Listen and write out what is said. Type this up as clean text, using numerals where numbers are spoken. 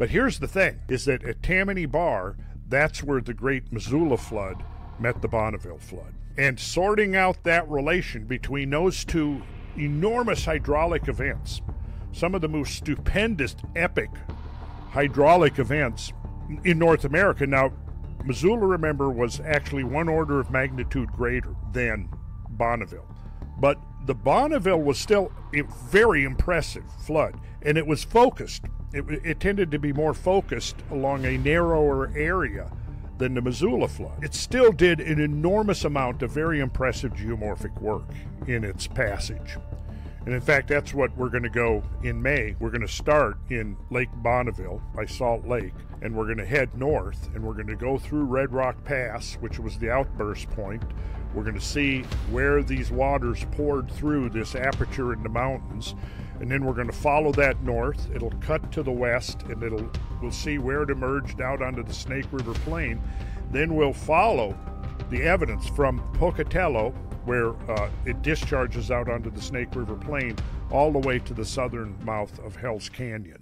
But here's the thing, is that at Tammany Bar, that's where the Great Missoula Flood met the Bonneville Flood. And sorting out that relation between those two enormous hydraulic events, some of the most stupendous, epic hydraulic events in North America. Now, Missoula, remember, was actually one order of magnitude greater than Bonneville. But the Bonneville was still a very impressive flood, and it was focused. It tended to be more focused along a narrower area than the Missoula flood. It still did an enormous amount of very impressive geomorphic work in its passage. And in fact, that's what we're going to go in May. We're going to start in Lake Bonneville by Salt Lake, and we're going to head north, and we're going to go through Red Rock Pass, which was the outburst point. We're going to see where these waters poured through this aperture in the mountains, and then we're going to follow that north. It'll cut to the west, and we'll see where it emerged out onto the Snake River Plain. Then we'll follow the evidence from Pocatello, where it discharges out onto the Snake River Plain all the way to the southern mouth of Hell's Canyon.